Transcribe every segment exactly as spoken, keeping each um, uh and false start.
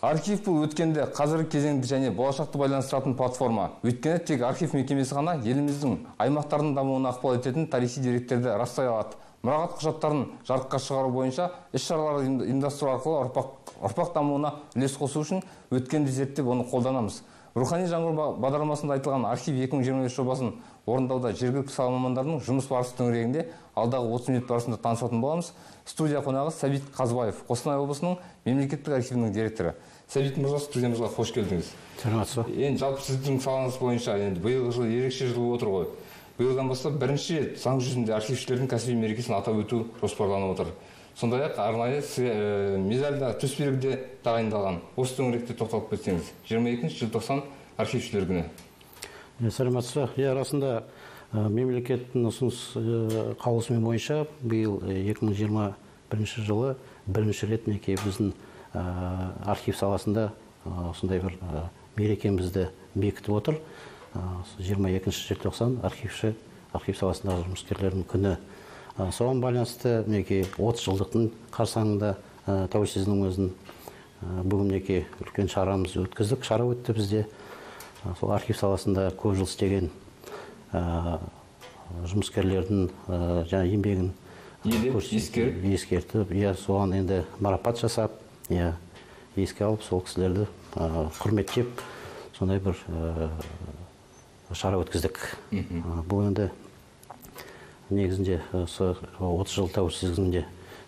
Архив бұл өткенде қазіргі кезеңді және болашақты байланыстыратын платформа. Өйткені тек архив мекемесі ғана еліміздің аймақтарының дамуына ықпал ететін тарихи деректерді растай алады. Мұрағат құжаттарын жарыққа шығару бойынша іс-шараларды ұйымдастыру арқылы ұрпақ, ұрпақ дамуына үлес қосу үшін өткенді зерттеп оны қолданамыз. Рухани жаңғыру бағдарламасында айтылған архив екі мың жиырма бес жобасын орындауда жергілікті сала мамандарының жұмыс барысы төңірегінде алдағы отыз минут барысында танысатын боламыз. Студия қонағы Сабит Казбаев, Қостанай облысының мемлекеттік архивінің директоры. Сабит мырза, студиямызға қош келдіңіз. Сәлеметсіз. Енді жалпы сіздің салаңыз бойынша енді биылғы жыл ерекше жыл болып отыр ғой. Биылдан бастап бірінші рет заң жүзінде архившілердің кәсіби мерекесін атап өту жоспарланып отыр. Сондай-ақ арнайы медальда төсбелгіде тағайындалған. Осы төңіректе тоқталып кетсеңіз. жиырма екінші желтоқсан архившілер күні. Сәлеметсіз. Иә, расында мемлекеттің ұсыныс қаулысымен бойынша биыл екі мың жиырма бірінші жылы бірінші рет мінекей біздің архив саласында осындай бір мерекемізді бекітіп отыр. жиырма екінші желтоқсан архивші архив саласындағы жұмыскерлердің күні. Соған байланысты мінекей отыз жылдықтың қарсаңында тәуелсіздігіміздің өзін бүгін мінекей үлкен шарамыз өткіздік. Шара өтті бізде. Сол архив саласында көп жыл істеген жұмыскерлердің жаңа еңбегін ескертіп, иә, соған енді марапат жасап, иә, еске алып, сол кісілерді құрметтеп сондай бір шара өткіздік. Бұл енді негізінде отыз жыл тәуелсіздігінде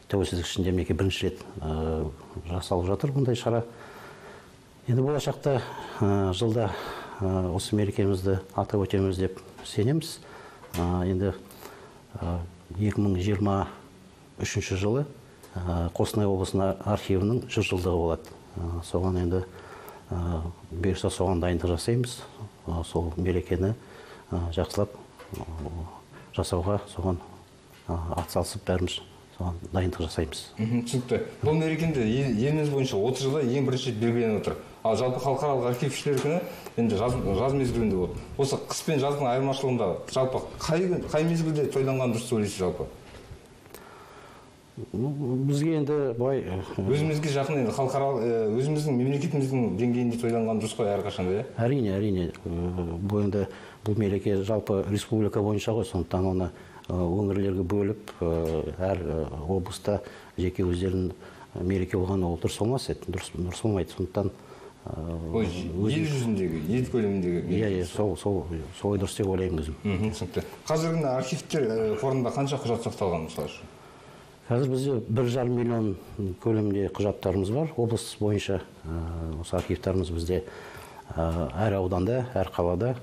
тәуелсіздік ішінде меке бірінші рет жасалып жатыр бұндай шара. Енді болашақта жылда осы мерекемізді атап өтеміз деп сенеміз. Енді екі мың жиырма үшінші жылы Қостанай облысының архивінің жүз жылдығы болады. Соған енді бұйырса соған дайындық жасаймыз. Сол мерекені жақсылап жасауға соған атсалысып бәріміз соған дайындық жасаймыз. Түсінікті. Бұл мерекеде еліміз бойынша отыз жылда ең бірінші белгіленіп отыр. Ал жалпы халықаралық архившілер күні енді жаз мезгілінде болды. Осы қыс пен жаздың айырмашылығында жалпы қай мезгілде тойланған дұрыс сөйлейсіз жалпы? Бізге енді бай өзімізге жақын енді халықаралық өзіміздің мемлекетіміздің деңгейінде тойланған дұрыс қой әрқашанда. Әрине, әрине. Бұл енді бұл мереке жалпы республика бойынша ғой, сондықтан оны өңірлерге бөліп, әр облыста жеке өздерін мереке болған ол дұрыс болмас еді, дұрыс болмайды. Сондықтан ел жүзіндегі, ел көлеміндегі мереке. Сол дұрыс деп ойлаймын өзім. Қазіргі архивтер қорында қанша құжат сақталған мысалы? Қазір бізде бір жарым миллион көлемінде құжаттарымыз бар. Облыс бойынша осы архивтарымыз бізде әр ауданда, әр қалада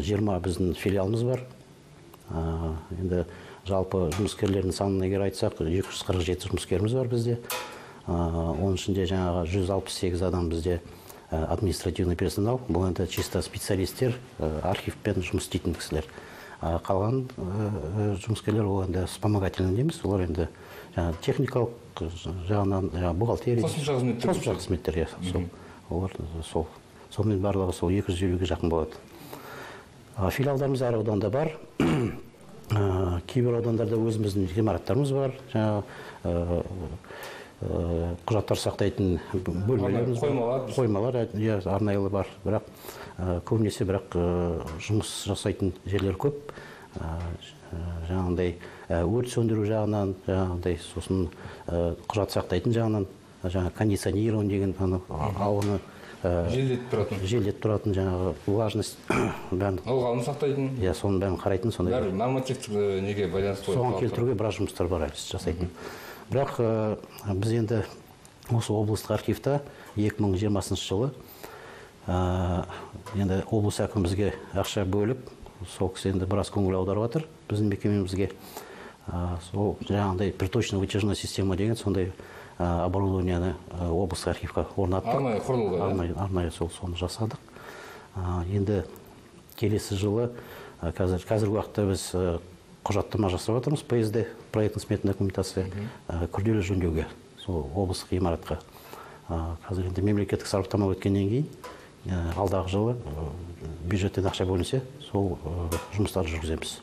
жиырма біздің филиалымыз бар. Енді жалпы жұмыскерлердің санын егер айтсақ, екі жүз қырық жеті жұмыскеріміз бар бізде. Оның ішінде жаңағы жүз алпыс сегіз адам бізде административный персонал. Бұл енді чисто специалистер, архивпен жұмыс істейтін кісілер. Қалған жұмыскерлер ол енді вспомогательный дейміз. Олар енді техникалық жағынан бухгалтерия, қосымша қызметтер. Олар сол. Сонымен барлығы сол екі жүз елуге жақын болады. Филиалдарымыз әр ауданда бар. Кейбір аудандарда өзіміздің ғимараттарымыз бар. Құжаттар сақтайтын бөлмелеріміз бар. Қоймалар арнайылы бар. Бірақ көбінесе бірақ жұмыс жасайтын жерлер көп. Жаңағындай өрт сөндіру жағынан, жаңағындай сосын құжат сақтайтын жағынан, жаңағы кондиционирован деген ауаны желдетіп тұратын, жаңағы влажность бәрін ылғалын сақтайтын, иә, соның бәрін қарайтын, сондай бәрі нормативтік неге байланысты соған келтіруге біраз жұмыстар бар жасайтын. Бірақ біз енді осы облыстық архивта екі мың жиырмасыншы жылы енді облыс әкімімізге ақша бөліп, сол кісі енді біраз көңіл аударып жатыр біздің мекемемізге. Сол жаңағындай приточно-вытяжной система деген сондай оборудованияны облыстық архивқа орнаттық. Арнайы құрылды. Арнайы сол соны жасадық. Енді келесі жылы қазіргі уақытта біз құжаттама жасап жатырмыз пэ эс дэ, проектно-сметная документация, күрделі жөндеуге, сол облыстық ғимаратқа. Қазір енді мемлекеттік сараптама өткеннен кейін алдағы жылы бюджеттен ақша бөлінсе, сол жұмыстарды жүргіземіз.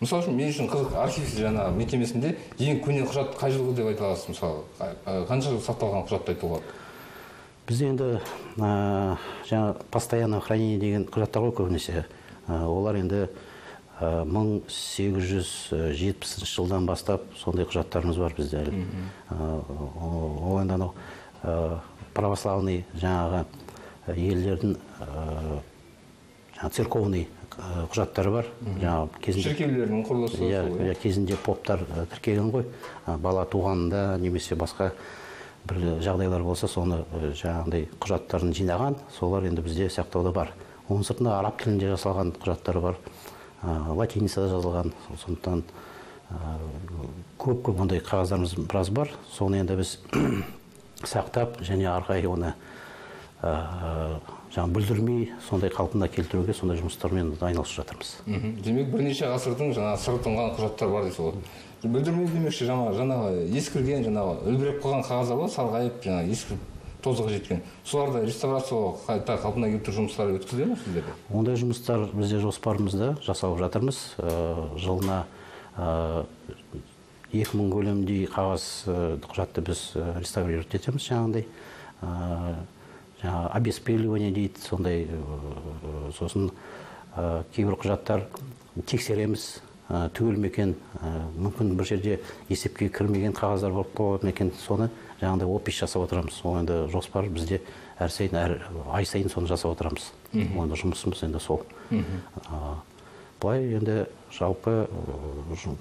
Мысалы үшін, мен үшін қызық архив жаңа мекемесінде ең көне құжат қай жылғы деп айта аласыз мысалы? Қанша жыл сақталған құжатты айтуға? бізде енді жаңа постоянное хранение деген құжаттар көбінесе олар енді мың сегіз жүз жетпісінші жылдан бастап сондай құжаттарымыз бар бізде. Ол енді анау православный жаңағы елдердің церковный құжаттары бар. Шіркеулердің құрылысы. Кезінде поптар тіркеген ғой. Бала туғанында немесе басқа бір жағдайлар болса, соны жаңағындай құжаттарын жинаған, солар енді бізде сақтауда бар. Оның сыртында араб тілінде жасалған құжаттары бар, латиницада жазылған. Сондықтан көп-көп ондай қағаздарымыз біраз бар. Соны енді біз сақтап және арқай оны жаңа бүлдірмей, сондай қалпында келтіруге, сондай жұмыстармен айналысып жатырмыз. Демек, бірнеше ғасырдың жаңа сыртынған құжаттар бар дейсіз ғой. Бүлдірмей демекші жаңағы ескірген, жаңағы үлбіреп қалған қағаздар бар, сарғайып, жаңағы ескіріп тозығы жеткен. Соларды реставрацияға қайта қалпына келтіру жұмыстары өткізіледі ме сіздерде? Ондай жұмыстар бізде жоспарымызда жасалып жатырмыз. Жылына екі мың көлемдей қағаз құжатты біз реставрировать етеміз жаңағындай. Обеспечивание дейді, сондай, сосын кейбір құжаттар тексереміз, түгелмеген, мүмкін бір жерде есепке кірмеген қағаздар болып қалады екен, соны жаңағыдай опис жасап отырамыз. Ол енді жоспар бізде әр сайын, әр ай сайын соны жасап отырамыз. Онда жұмысымыз енді сол. Былай енді жалпы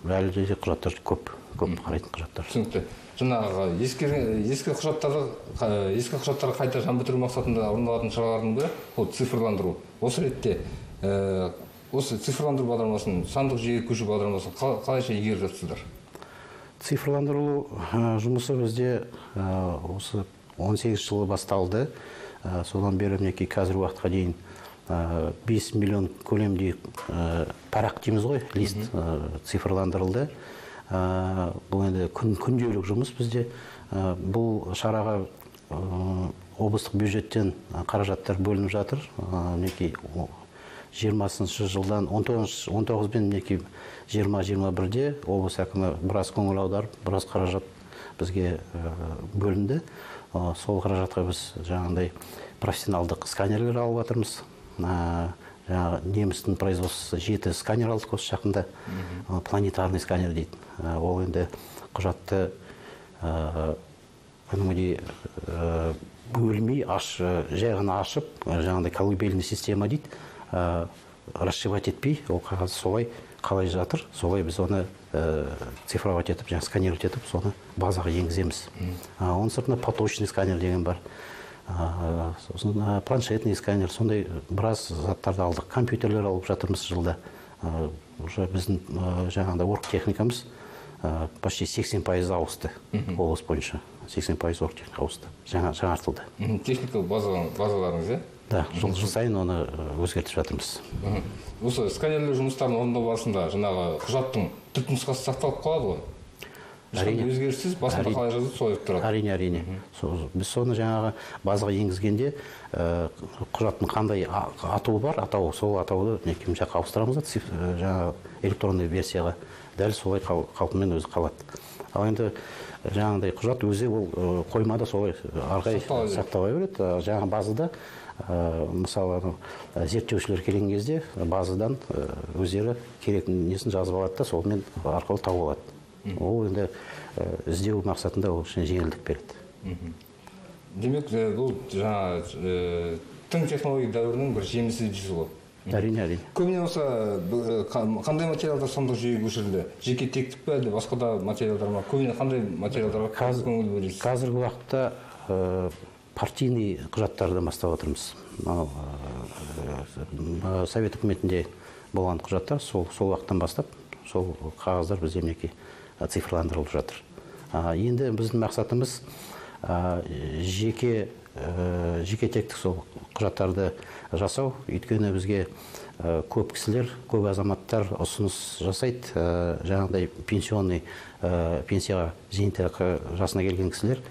әлі де құжаттар көп, көп қарайтын құжаттар. Түсінікті. Жаңағы ескі құжаттары қайта жаңбытыру мақсатында орындалатын шаралардың бірі ол цифрландыру. Осы ретте осы цифрландыру бағдарламасын, сандық жүйеге көшу бағдарламасын қалайша игеріп жатсыздар? Цифрландыру жұмысы бізде осы он сегіз жылы басталды. Содан бері мінекей қазір уақытқа дейін бес миллион көлемдей парақ дейміз ғой, лист цифрландырылды. Бұл енді күнделік жұмыс бізде. Бұл шараға облыстық бюджеттен қаражаттар бөлініп жатыр. жиырмасыншы жылдан он тоғыз бен жиырма жиырма бірде облыс әкімі біраз көңіл аударып, біраз қаражат бізге бөлінді. Сол қаражатқа біз жаңағындай профессионалдық сканерлер алып жатырмыз. Немістің производствосы жеті сканер алдық осы жақында, планетарный сканер дейді. Ол енді құжатты бөлмей, жайғана ашып, жаңағыдай колыбельный система дейді, расшивать етпей, ол қағаз солай қалай жатыр, солай біз оны цифровать етіп, сканерлет етіп, соны базаға енгіземіз. Оның сыртында поточный сканер деген бар. Планшетный сканер, сондай біраз заттарды алдық. Компьютерлер алып жатырмыз жылда. Біздің жаңағында орг техникамыз почти сексен пайыз ауысты. Облыс бойынша сексен пайыз орг техника ауысты. Жаңартылды. Техника базаларыңыз, е? Да, жыл сайын оны өзгертіп жатырмыз. Осы сканерлер жұмыстарын орындау барысында жаңағы құжаттың түпнұсқасы сақталып қалады ғой? Өзгерсіз, басында қалай жазып сойып тұрады? Әрине, әрине. Біз соны жаңағы базаға енгізгенде құжаттың қандай атауы бар, атауы, сол атауды некімше қауыстырамыз, жаңағы электронды версияға дәл солай қалпымен өзі қалады. Ал енді жаңағыдай құжат өзі ол қоймада солай арқай сақтауға береді. Жаңағы базада, мысалы, зерттеушілер келген кезде базадан өздері керек несін жазып алады да, солмен арқылы тауып алады. Ол енді іздеу мақсатында ол үшін жеңілдік береді. Демек, бұл жаңа тың технология дәуірінің бір жемісі дейсіз ғой? Әрине, әрине. Көбіне осы қандай материалдар сандық жүйеге көшірілді? Жеке тектік пе, әлде басқа да материалдар ма? Көбіне қандай материалдарға көңіл бөлесіз? Қазіргі уақытта партийный құжаттардан бастап отырмыз. Совет үкіметінде болған құжаттар сол уақыттан бастап, сол қағаздар бізде мінекей цифрландырылып жатыр. Енді біздің мақсатымыз жеке тектік сол құжаттарды жасау. Өйткені бізге көп кісілер, көп азаматтар ұсыныс жасайды. Жаңағыдай пенсионный пенсияға зейнетақы жасына келген кісілер.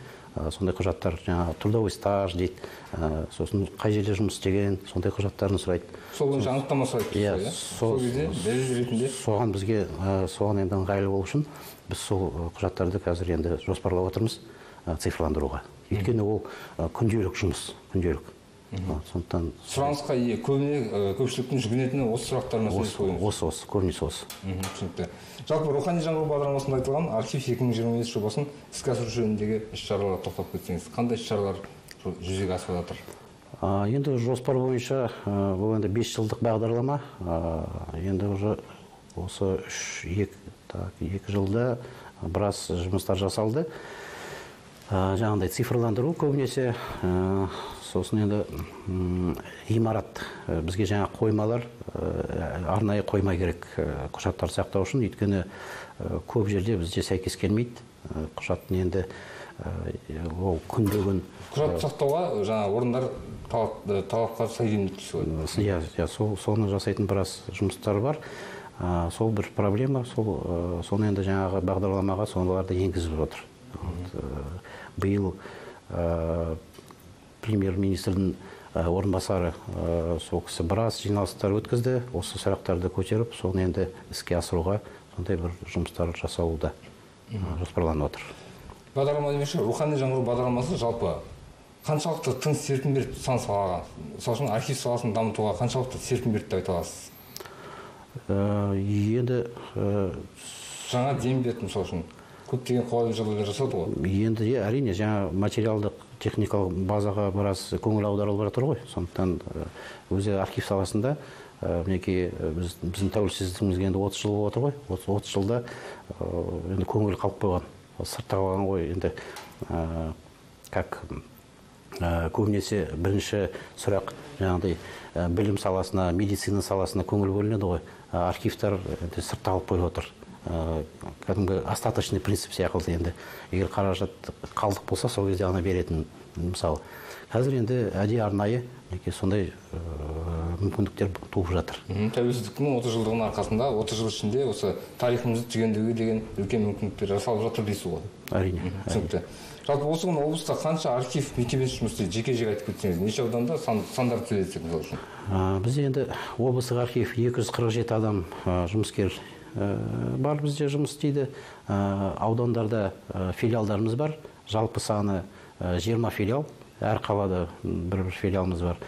Сондай құжаттар, жаңағы трудовой стаж дейді, сосын қай жерде жұмыс істеген, сондай құжаттарын сұрайды. Сол бойынша анықтама сұрайды. Иә, сол кезде дәлел ретінде. Соған бізге, соған енді ыңғайлы болу үшін біз сол құжаттарды қазір енді жоспарлап отырмыз цифрландыруға. өйткені ол күнделік жұмыс, күнделік. Сондықтан сұранысқа ие, көпшіліктің жүгінетіні осы сұрақтарына сөз қойыңыз. Осы, осы, көрінесі осы. Түсінікті. Жалпы рухани жаңғыру бағдарламасында айтылған архив екі мың жиырма бес жобасын іске асыру жөніндегі іс-шараларға тоқталып кетсеңіз. Қандай іс-шаралар жүзеге асып жатыр? Енді жоспар бойынша бұл енді бес жылдық бағдарлама. Енді уже осы екі жылда біраз жұмыстар жасалды. Жаңағындай цифрландыру көбінесе, сосын енді имарат, бізге жаңа қоймалар, арнайы қойма керек құжаттар сақтау үшін, өйткені көп жерде бізде сәйкес келмейді. Құжаттың енді ол күндігін. Құжат сақтауға жаңа орындар талапқа сәйкес келмейді. Иә, соны жасайтын біраз жұмыстар бар. Сол бір проблема, соны енді жаңағы бағдарламаға сондаларды енгізіп отыр. Биыл премьер-министрдің орынбасары сол кісі біраз жиналыстар өткізді, осы сұрақтарды көтеріп, соны енді іске асыруға сондай бір жұмыстар жасалуда, жоспарланып отыр. Бағдарлама демекші, рухани жаңғыру бағдарламасы жалпы қаншалықты тың серпін беріп сан салаға, мысалы үшін архив саласын дамытуға қаншалықты серпін беріп айта аласыз? Енді жаңа дем берді, мысалы үшін көптеген қолайлы жағдайлар жасалды ғой? Енді әрине жаңа материалдық техникалық базаға біраз көңіл аударылып жатыр ғой. Сондықтан өзі архив саласында мінекей біздің тәуелсіздігімізге енді отыз жыл отыр ғой. отыз жылда енді көңіл қалып қойған, сыртта қалған ғой. Енді как көбінесе бірінші сұрақ жаңағыдай білім саласына, медицина саласына көңіл бөлінеді ғой. Архивтар сыртта қалып қойып отыр. Кәдімгі остаточный принцип сияқты енді. Егер қаражат қалдық болса, сол кезде ана беретін, мысалы. Қазір енді әдейі арнайы сондай мүмкіндіктер туып жатыр. Тәуелсіздіктің отыз жылдығының арқасында, отыз жыл ішінде осы тарихымызды түгендеуге деген үлкен мүмкіндіктер жасалып жатыр дейсіз ғой. Әрине. Түсінікті. Жалпы осы күні облыста қанша архив мекемесі жұмыс істейді, жеке-жеке айтып кетсеңіз, неше ауданда сандар сөйлесек мысалы үшін? Бізде енді облыстық архив екі жүз қырық жеті адам жұмыскер бар бізде жұмыс істейді. Аудандарда филиалдарымыз бар. Жалпы саны жиырма филиал. Әр қалада бір-бір филиалымыз бар.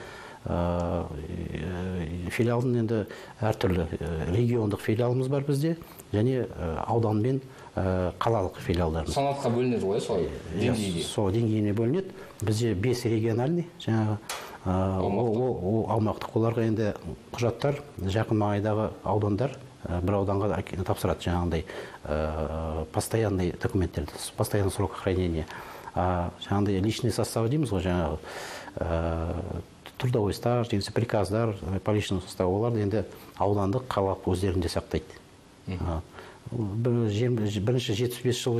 Филиалдың енді әртүрлі региондық филиалымыз бар бізде. Және аудан мен қалалық филиалдарымыз. Санатқа бөлінеді ғой, сол деңгейге? Сол деңгейіне бөлінеді. Бізде бес региональный, жаңағы аумақтық. Оларға енді құжаттар, жақын маңайдағы аудандар бір ауданға тапсырады жаңағындай постоянный документтерді, постоянный срок хранения. Жаңағындай личный составы дейміз ғой, жаңағы трудовой стаж, дегенсе приказдар по личному составу, оларды енді аудандық қалап өздерінде сақтайды. Бірінші жетпіс бес жыл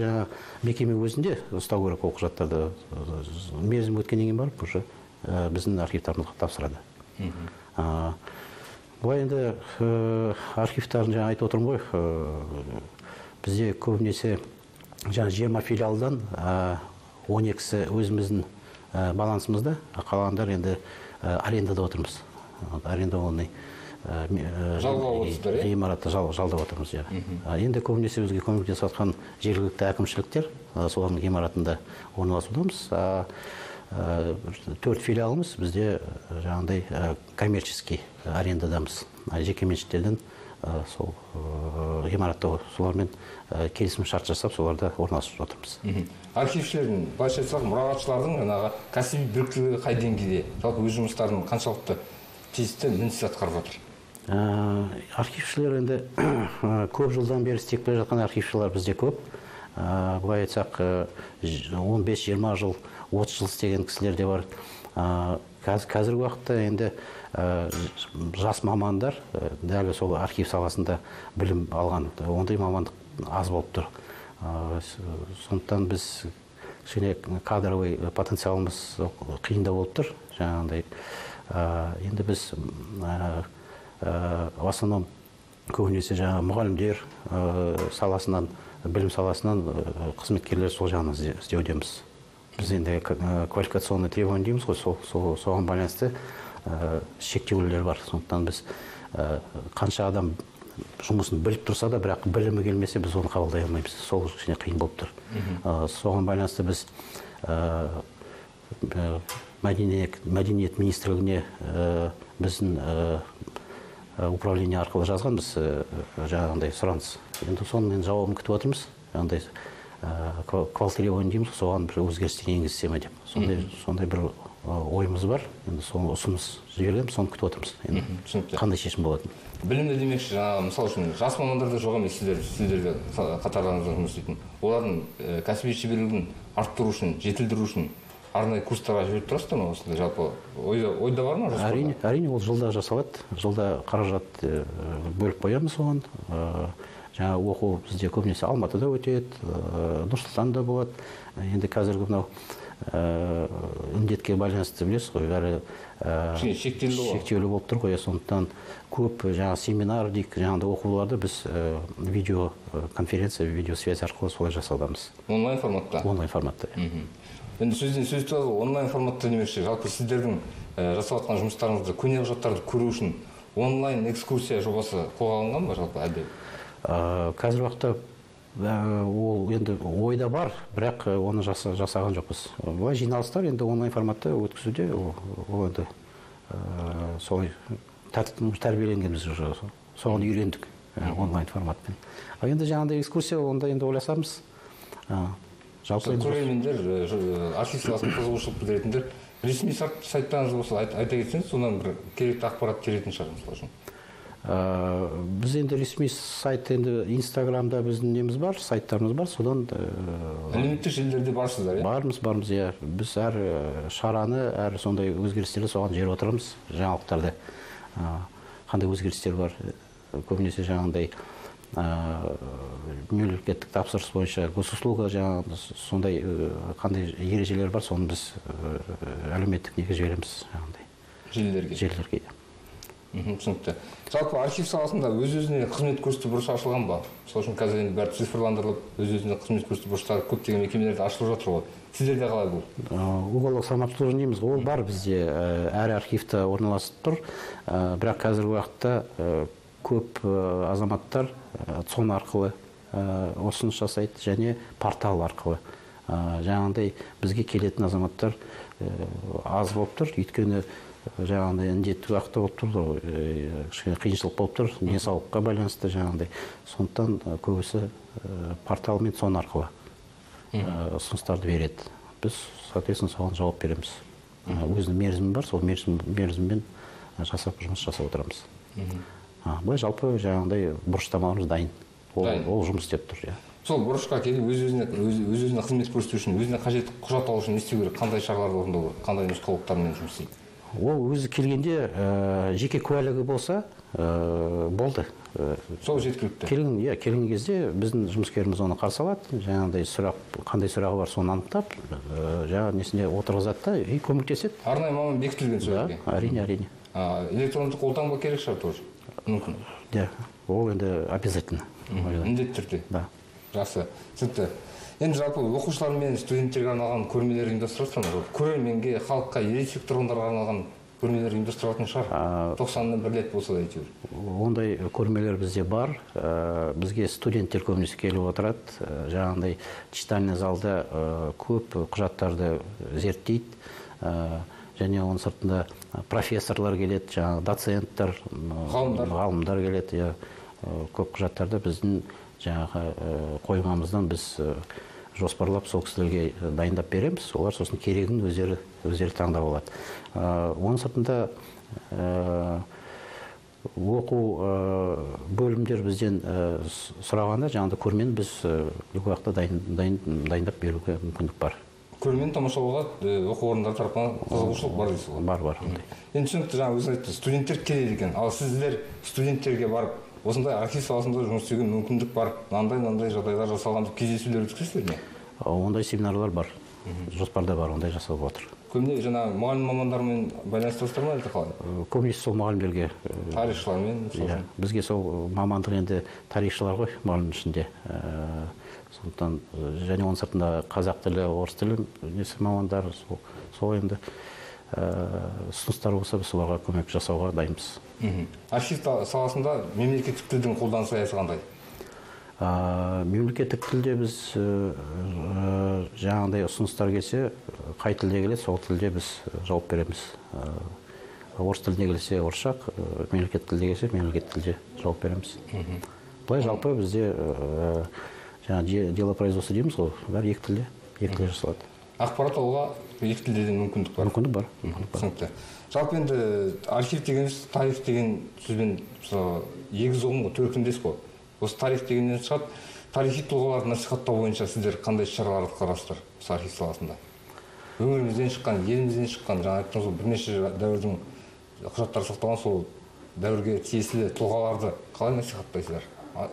мекеме өзінде ұстау керек ол құжаттарды. Мерзім өткеннен кейін барып уже біздің архивтарымызға тапсырады. Бұлай енді архивтарын жаңа айтып отырым ғой, бізде көбінесе жаңа жиырма филиалдан он екісі өзіміздің балансымызда, қалғандар енді арендада отырмыз. Арендованный имаратты жалдап отырмыз. Енді көбінесе өзге көмектесіп жатқан жергілікті әкімшіліктер, солардың имаратында орналасудамыз. Төрт филиалымыз бізде жаңағыдай коммерческий арендадамыз. Жеке меншіктерден сол ғимаратта солармен келісім шарт жасап, соларда орналасып отырмыз. Архившілердің, былайша айтсақ, мұрағатшылардың жаңағы кәсіби біліктілігі қай деңгейде? Жалпы өз жұмыстарын қаншалықты тиісті мінсіз атқарып отыр? Архившілер енді көп жылдан бері істеп келе жатқан архившілер бізде көп. Былай айтсақ, он бес жиырма жыл, отыз жыл істеген кісілер де бар. Қазіргі уақытта енді жас мамандар дәл сол архив саласында білім алған, ондай мамандық аз болып тұр. Сондықтан біз кадровый потенциалымыз қиында болып тұр. Жаңағыдай енді біз в основном көбінесе жаңа мұғалімдер саласынан, білім саласынан қызметкерлер сол жағынан іздеудеміз. Біз енді квалификационный требования дейміз ғой, соған байланысты шектеулер бар. Сондықтан біз қанша адам жұмысын біліп тұрса да, бірақ білімі келмесе, біз оны қабылдай алмаймыз. Сол үшін қиын болып тұр. Соған байланысты біз мәдениет министрлігіне біздің управление арқылы жазған біз жаңағындай сұраныс. Енді сонымен жауабын күтіп отырмыз. Жаңағындай квалтребование дейміз, соған бір өзгерістер енгізсем деп. Сондай бір ойымыз бар. Енді соны ұсыныс жіберілген, соны күтіп отырмыз. Енді қандай шешім болатын? Білімді демекші, мысалы үшін жас мамандарды жоға мен сіздерге қатарларыңызды жұмыс істейтін. Олардың кәсіби шеберлігін арттыру үшін, жетілдіру үшін арнайы курстарға жіберіп тұрасыздар ма? Осындай жалпы ойда бар ма? Әрине, әрине, ол жылда жасалады. Жылда қаражат бөліп қоямыз оған. Жаңа оқу бізде көбінесе Алматыда өтеді, Нұрсұлтанда болады. Енді қазіргі мынау індетке байланысты білесіз ғой, бәрі шектеулі болып тұр ғой. Сондықтан көп жаңа семинар дейік, жаңағыдай оқуларды біз видеоконференция, видеосвязь арқылы солай жасаудамыз. Онлайн форматта? Онлайн форматта. Енді сөзден сөз тұрады, онлайн форматта немесе жалпы сіздердің жасалатқан жұмыстарыңызды, көне құжаттарды көру үшін онлайн экскурсия жобасы қолға алынған ба жалпы әлде? Қазір уақытта ол енді ойда бар, бірақ оны жасаған жоқпыз. Бұлай жиналыстар енді онлайн форматта өткізуде, ол енді солай тәрбиеленгенбіз уже, соған үйрендік онлайн форматпен. Ал енді жаңағыдай экскурсия, онда енді ойласамыз. Көрермендер, архившылардың қызығушылық білдіретіндер, ресми сайттарыңыз болса айта кетсеңіз, сонан бір керекті ақпарат келетін шығар мысал үшін. Біз енді ресми сайт, енді Инстаграмда біздің неміз бар, сайттарымыз бар, содан... Әлеуметтік желілерде барсыздар, иә? Бармыз, бармыз, иә. Біз әр шараны, әр сондай өзгерістерді соған жер отырамыз, жаңалықтарды. Қандай өзгерістер бар, көбінесе жаңағындай мемлекеттік тапсырыс бойынша госуслуга жаңағы сондай қандай ережелер бар, соны біз әлеуметтік неге жібереміз жаңағыдай желілерге. Түсінікті. Жалпы архив саласында өз-өзіне қызмет көрсету бұрышы ашылған ба? Мысалы үшін қазір енді бәрі цифрландырылып, өз-өзіне қызмет көрсету бұрыштары көптеген мекемелерде ашылып жатыр ғой. Сіздерде қалай бұл? Уголдық самообслуживание дейміз, ол бар бізде, әр архивте орналасып тұр, бірақ қазіргі уақытта көп азаматтар цон арқылы ұсыныс жасайды және портал арқылы. Жаңағындай бізге келетін азаматтар аз болып тұр, өйткені жаңағындай індетті уақытта болып тұр, қиыншылық болып тұр, денсаулыққа байланысты жаңағындай. Сондықтан көбісі портал мен цон арқылы ұсыныстарды береді. Біз соответственно соған жауап береміз. Өзінің мерзімі бар, сол мерзіммен жасап жұмыс жасап отырамыз. Бұл жалпы жаңағындай бұрыштамаларымыз дайын. Ол жұмыс істеп тұр. Сол бұрышқа келіп, өз-өзіне қызмет көрсету үшін, өзіне қажет құжат алу үшін не істеу керек? Қандай шараларды орындау керек? Қандай нұсқаулықтармен жұмыс істейді? Ол өзі келгенде жеке куәлігі болса, болды. Сол жеткілікті? Келген кезде біздің жұмыскеріміз оны қарсы алады. Жаңағындай сұрақ, қандай сұрағы бар, соны анықтап, жаңағы несіне отырғызады да и көмектеседі. Арнайы маман бекітілген сөзге? Әрине, әрине. Электрондық қолтаңба керек шығар тоже? Мүмкін. Ол енді обязательно. Міндетті түрде? Да. Жақсы. Түсінікті. Енді жалпы оқушылар мен студенттерге арналған көрмелер ұйымдастырасыз ба? Көрерменге, халыққа, ерекше тұрғындарға арналған көрмелер ұйымдастыратын шығар? тоқсаннан бір рет болса да әйтеуір. Ондай көрмелер бізде бар. Бізге студенттер көбінесе келіп отырады. Жаңағындай читальный залда көп құжаттарды зерттейді. Және оның сыртында профессорлар келеді, жаңағы доценттар, ғалымдар келеді. Көп құжаттарды біздің жаңағы қоймамыздан біз жоспарлап сол кісілерге дайындап береміз. Олар сосын керегін өздері таңдап алады. Оның сыртында оқу бөлімдер бізден сұрағанда жаңағыда көрмені біз уақытта дайындап беруге мүмкіндік бар. Көрмен тамашалуға оқу орындары тарапынан қызығушылық бар дейсіз ғой? Бар, бар. Енді түсінікті, жаңа өзің айтты, студенттер келеді екен, ал сіздер студенттерге барып, осындай архив саласында жұмыс істеуге мүмкіндік бар, мынандай-мынандай жағдайлар жасалған деп кездесулер өткізесіздер ме? Ондай семинарлар бар, жоспарда бар, ондай жасалып отыр. Көбіне жаңағы мұғалім мамандармен байланыстырасыздар ма әлде қалай? Көбінесе сол мұғалімдерге. Тарихшылармен? Иә, бізге сол мамандық енді тарихшылар ғой мұғалімнің ішінде. Сондықтан және оның сыртында қазақ тілі, орыс тілі мамандары сол енді ұсыныстар болса біз оларға көмек жасауға дайынбыз. Архив саласында мемлекеттік тілдің қолданысы аясы қандай? мемлекеттік тілде біз жаңағыдай ұсыныстар келсе, қай тілде келсе, сол тілде біз жауап береміз. Орыс тіліне келсе орысшақ, мемлекеттік тілде келсе мемлекеттік тілде жауап береміз. Былай жалпы бізде дело производства дейміз ғой, бәрі екі тілде, екі тілде жасалады. Ақпарат алуға екі тілде мүмкіндік бар. Мүмкіндік бар. Түсінікті. Жалпы енді архив деген тарих деген сөзбен егіз ұғым ғой, төркіндес қой. Осы тарих дегеннен шығады, тарихи тұлғаларды насихаттау бойынша сіздер қандай шараларды қарастыр архив саласында? Өңірімізден шыққан, елімізден шыққан, жаңа айттыңыз ғой, бірнеше дәуірдің құжаттары сақталған сол дәуірге тиесілі тұлғаларды қалай насихаттайсыздар?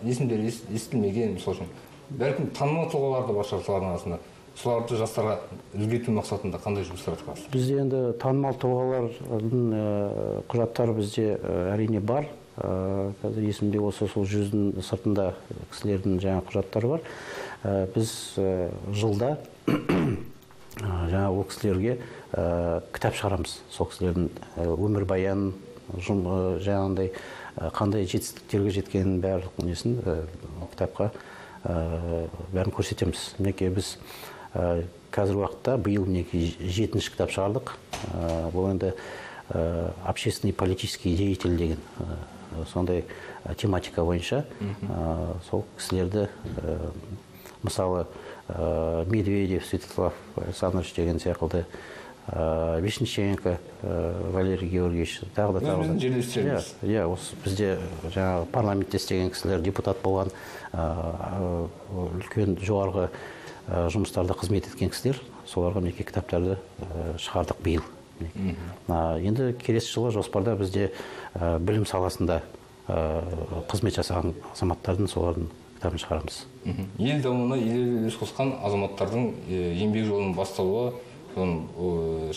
Есімдері естілмеген, мысалы үшін, бәлкім танымал тұлғалар да бар солардың арасында. Соларды жастарға үлгерту мақсатында қандай жұмыстар атқарасыз? Бізде енді танымал тұлғалардың құжаттары бізде әрине бар. Қазір есімде осы сол жүздің сыртында кісілердің жаңа құжаттары бар. Біз жылда жаңа ол кісілерге кітап шығарамыз. Сол кісілердің өмірбаянын, жаңағындай қандай жетістіктерге жеткенін барлық несін кітапқа бәрін көрсетеміз. Мінекей біз қазір уақытта биыл мінекей жетінші кітап шығардық. Бұл енді общественный политический деятель деген сондай тематика бойынша сол кісілерді, мысалы, Медведев, Святослав Александрович деген сияқты, Вишниченко, Валерий Георгиевич, тағы да тағы да. Иә, осы бізде жаңағы парламентте істеген кісілер, депутат болған, үлкен жоғарғы жұмыстарда қызмет еткен кісілер, соларға мінекей кітаптарды шығардық биыл. Енді келесі жылы жоспарда бізде білім саласында қызмет жасаған азаматтардың солардың кітабын шығарамыз. Ел дамуына елеулі үлес қосқан азаматтардың еңбек жолының басталуы,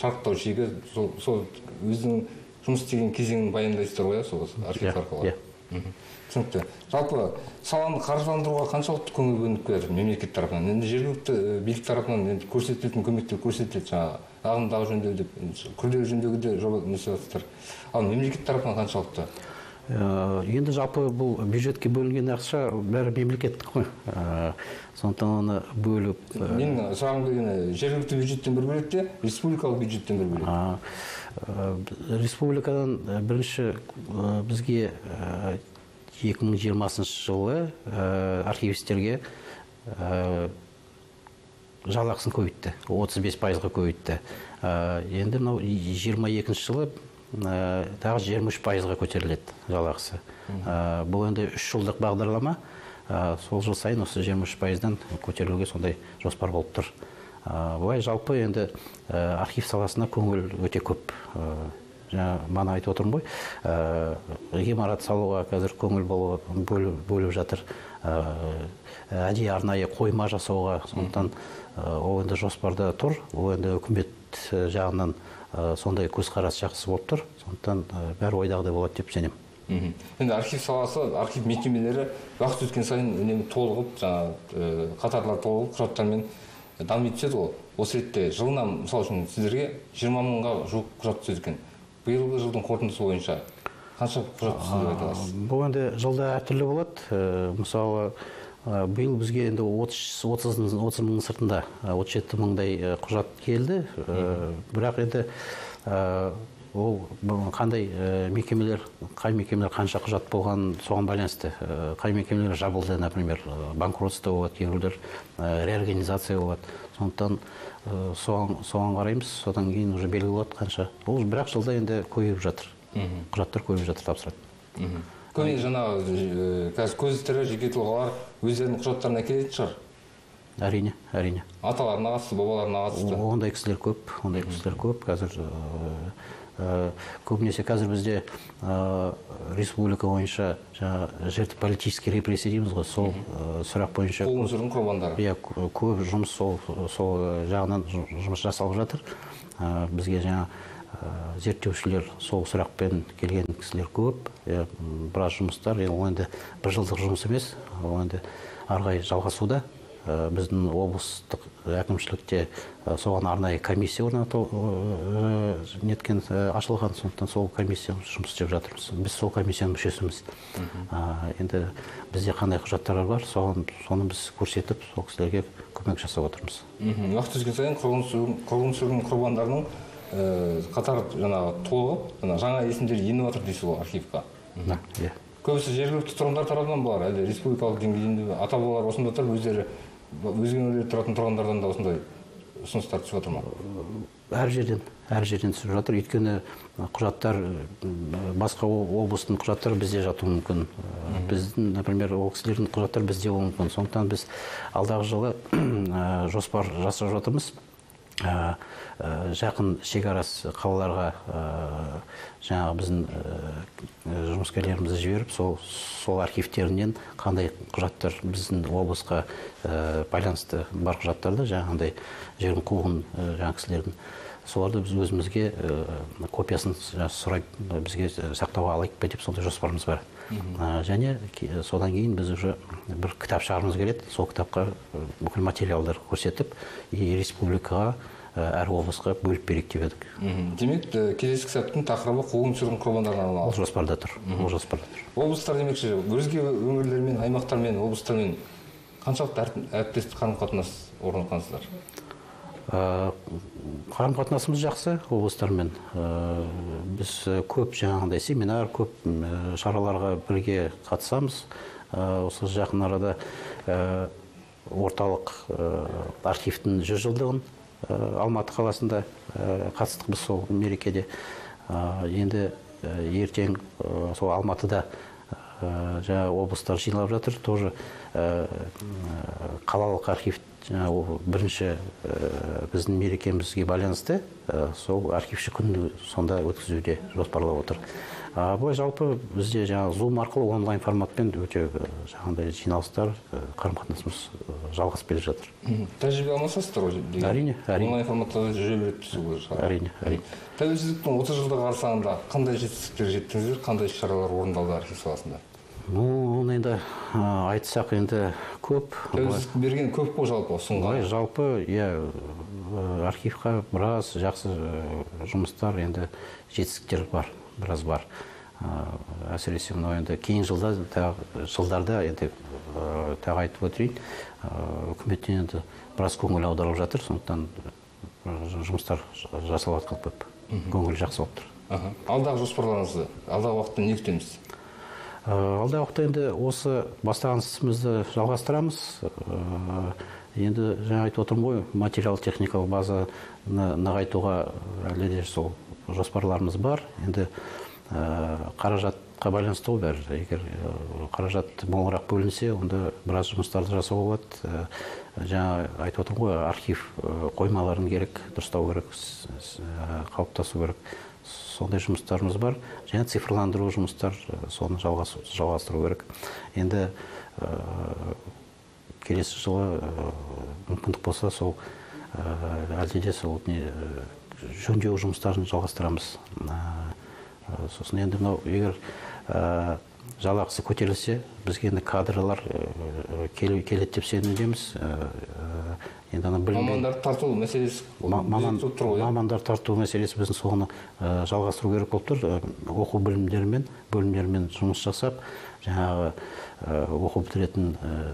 шарықтау шегі, сол өзінің жұмыс істеген кезеңін баяндайсыздар ғой, сол архив арқылы. Түсінікті. Жалпы саланы қаржыландыруға қаншалықты көңіл бөлініп келеді мемлекет тарапынан? Енді жергілікті билік тарапынан көрсетілетін көмектер көрсетіледі, жаңағы ағымдағы жөндеу деп, күрделі жөндеуге де жол несиелестер. Ал мемлекет тарапынан қаншалықты? Енді жалпы бұл бюджетке бөлінген ақша бәрі мемлекеттік қой. Сондықтан оны бөліп... Мен сұрағым келгені жергілікті бюджеттен бір бөлек те, республикалық бюджеттен бір бөлек. Республикадан бірінші бізге екі мың жиырмасыншы жылы архивистерге жалақысын көбейтті, отыз бес пайызға көбейтті. Енді мынау жиырма екінші жылы тағы жиырма үш пайызға көтеріледі жалақысы. Бұл енді үш жылдық бағдарлама, сол жыл сайын осы жиырма үш пайыздан көтерілуге сондай жоспар болып тұр. Бұлай жалпы енді архив саласына көңіл өте көп. Мана айтып отырмын ғой, ғимарат салуға қазір көңіл бөліп жатыр, әдей арнайы қойма жасауға, сондықтан ол енді жоспарда тұр, ол енді үкімет жағынан сондай көзқарас жақсы болып тұр, сондықтан бәрі ойдағыдай болады деп сенем. Енді архив саласы, архив мекемелері уақыт өткен сайын үнемі толығып, қатарлар толығып, құжаттармен дами түседі ғой. Осы ретте жылына, мысалы үшін, сіздерге жиырма мыңға жуық құжат түседі екен. Биылғы жылдың қорытындысы бойынша қанша құжат түседі айтасыз? Бұл енді жылда әртүрлі болады. Мысалы, биыл бізге енді отыз мың сыртында, отыз жеті мыңдай құжат келді. Бірақ енді ол қандай мекемелер, қай мекемелер қанша құжат болған, соған байланысты. Қай мекемелер жабылды, например, банкротство болады, кейбіреулер реорганизация болады. Сондықтан соған қараймыз, содан кейін уже белгілі болады қанша. Ол бірақ жылда енді көбейіп жатыр, құжаттар көбейіп жатыр, тапсырады. Көбіне жаңағы қазір көзілдірі жеке тұлғалар өздерінің құжаттарына келетін шығар? Әрине, әрине. Аталарына қатысты, бабаларына қатысты? Ондай кісілер көп, ондай кісілер көп. Қазір көбінесе қазір бізде республика бойынша жерті политический репрессия дейміз ғой, сол сұрақ бойынша қолын сүрдің құрбандары көп жұмыс сол жағынан жұмыс жасалып жатыр. Бізге жаңа зерттеушілер сол сұрақпен келген кісілер көп, біраз жұмыстар, ол енді бір жылдық жұмыс емес, ол енді арғай жалғасуда. біздің облыстық әкімшілікте соған арнайы комиссия орнату неткен ашылған, сондықтан сол комиссия жұмыс істеп жатырмыз. Біз сол комиссияның мүшесіміз. Енді бізде қандай құжаттар бар, соны біз көрсетіп, сол кісілерге көмек жасап отырмыз. Уақыт өткен сайын қуғын сүргін құрбандарының қатар толығып, жаңа есімдер еніп жатыр дейсіз ғой архивқа. Көбісі жергілікті тұрғындар тарапынан болар, әлде республикалық деңгейдегі ата-бабалар осында тұрып, өздері өзген өрлер тұратын тұрғындардан да осындай ұсыныстар түсіп жатыр ма? Әр жерден, әр жерден түсіп жатыр. Өйткені құжаттар, басқа облыстың құжаттары бізде жатуы мүмкін. Біздің, например, ол кісілердің құжаттары бізде болуы мүмкін. Сондықтан біз алдағы жылы жоспар жасап жатырмыз. Жақын шекарас қалаларға жаңағы біздің жұмыскерлерімізді жіберіп, сол архивтерінен қандай құжаттар біздің облысқа байланысты бар құжаттарды, жаңағындай жердің қуғын жаңағы кісілердің, соларды біз өзімізге копиясын сұрап бізге сақтауға алайық па деп сондай жоспарымыз бар. Және содан кейін біз уже бір кітап шығарымыз келеді, сол кітапқа бүкіл материалдар көрсетіп, республикаға әр облысқа бөліп берейік деп едік. Демек, кездескі кітаптың тақырыбы қуғын-сүргін құрбандарына арналған. Ол жоспарда тұр. Ол жоспарда тұр. Облыстар демекші, өзге өңірлермен, аймақтармен, облыстармен қаншалықты әріптестік қарым-қатынас орнатқансыздар? Қарым-қатынасымыз жақсы облыстармен. Біз көп жаңағындай семинар, көп шараларға бірге қатысамыз. Осы жақын арада орталық архивтің жүз жылдығын Алматы қаласында қатыстық біз сол мерекеде. Енді ертең сол Алматыда жаңа облыстар жиналып жатыр. Тоже қалалық архив бірінші біздің мерекемізге байланысты сол архивші күнді сонда өткізуде жоспарлап отыр. Бұл жалпы бізде жаңа Zoom арқылы онлайн форматпен өте жаңағындай жиналыстар, қарым-қатынасымыз жалғасып келе жатыр. Тәжірибе алмасасыздар ғой? Әрине, әрине. Онлайн форматта жүре бересіз. Әрине, әрине. Тәуелсіздіктің отыз жылдығы қарсаңында қандай жетістіктер жеттіңіздер, қандай іс-шаралар орындалды архив саласында? Ну, оны енді айтсақ енді көп. Тәуелсіздік берген көп қой жалпы ұсынған? Жалпы, иә, архивқа біраз жақсы жұмыстар, енді жетістіктер бар. Біраз бар. Әсіресе мынау енді кейін жылдарда енді тағы айтып өтейін, үкіметтен енді біраз көңіл аударылып жатыр, сондықтан жұмыстар жасалып жатқан көп. Көңіл жақсы болып тұр. Алдағы жоспарларыңызды, алдағы уақытта не күтеміз? Алдағы уақытта енді осы бастаған ісімізді жалғастырамыз. Енді жаңа айтып отырмын ғой, материал-техникалық базаны нығайтуға әлі де сол жоспарларымыз бар. Енді қаражатқа байланысты ол бәрі. Егер қаражат молырақ бөлінсе, онда біраз жұмыстарды жасау болады. Жаңа айтып отырмын ғой, архив қоймаларын керек, дұрыстау керек, қалыптасу керек. Сондай жұмыстарымыз бар. Және цифрландыру жұмыстар, соны жалғастыру керек. Енді келесі жылы мүмкіндік болса, сол әлдеде сол жөндеу жұмыстарын жалғастырамыз. Сосын енді мынау, егер жалақысы көтерілсе, бізге енді кадрлар келеді деп сенімдеміз. Мамандар тарту мәселесі біздің соны жалғастыру керек болып тұр. Оқу бөлімдерімен жұмыс жасап, жаңағы оқу бітіретін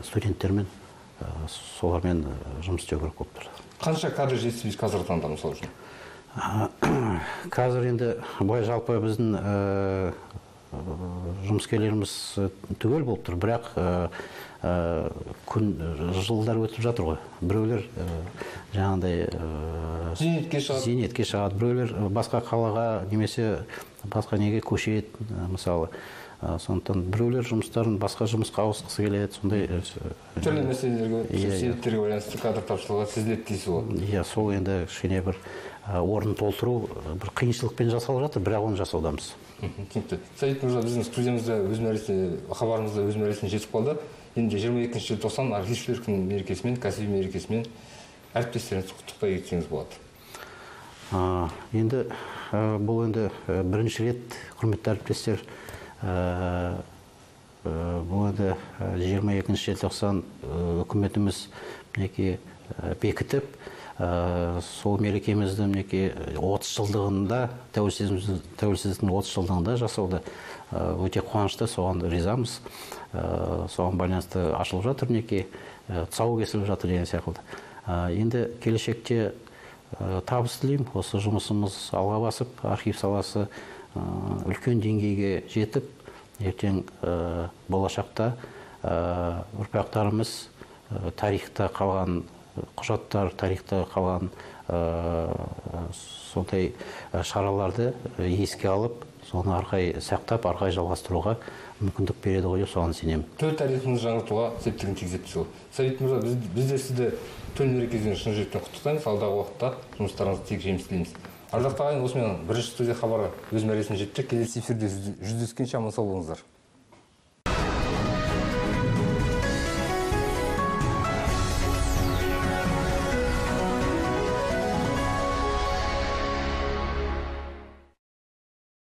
студенттермен солармен жұмыс істеу керек болып тұр. Қанша кадр жетіспейді қазір таңда, мысалы үшін? Қазір енді былай жалпы біздің жұмыскерлеріміз түгел болып тұр, бірақ жылдар өтіп жатыр ғой. Біреулер жаңағындай зейнетке шығады, біреулер басқа қалаға немесе басқа неге көшеді, мысалы. Сондықтан біреулер жұмыстарын басқа жұмысқа ауысқысы келеді, сондай түрлі мәселелерге, себептерге байланысты кадр тапшылығы сезіледі дейсіз ғой. Иә, сол енді кішкене бір орнын толтыру бір қиыншылықпен жасалып жатыр, бірақ оны жасаудамыз. Түсінікті. Сабит мырза, біздің студиямызда өз мәресіне хабарымызда өз мәресіне жетіп қалды. Енді жиырма екінші желтоқсан архившілер күні мерекесімен, кәсіби мерекесімен әріптестеріңізді құттықтай кетсеңіз болады. Енді бұл енді бірінші рет, құрметті әріптестер, бұл енді жиырма екінші желтоқсан үкіметіміз мінекей бекітіп, сол мерекемізді мінекей отыз жылдығында, тәуелсіздіктің отыз жылдығында жасалды. Өте қуанышты, соған ризамыз. Соған байланысты ашылып жатыр мінекей, тұсауы кесіліп жатыр деген сияқты. Енді келешекте табыс тілеймін, осы жұмысымыз алға басып, архив саласы үлкен деңгейге жетіп, ертең болашақта ұрпақтарымыз тарихта қалған құжаттар, тарихта қалған сондай шараларды еске алып, соны арқай сақтап, арқай жалғастыруға мүмкіндік береді ғой деп соған сенемін. Төл тарихымызды жаңғыртуға септігін тигізеді сол. Сабит мырза, біз де сізді төл мерекесімен шын жүректен құттықтаймыз, алдағы уақытта жұмыстарыңызды тек жеміс тілейміз. Ардақты ағайын, осымен бірінші студия хабары өз мәресіне жеттік. Келесі эфирде жүздескенше аман сау болыңыздар.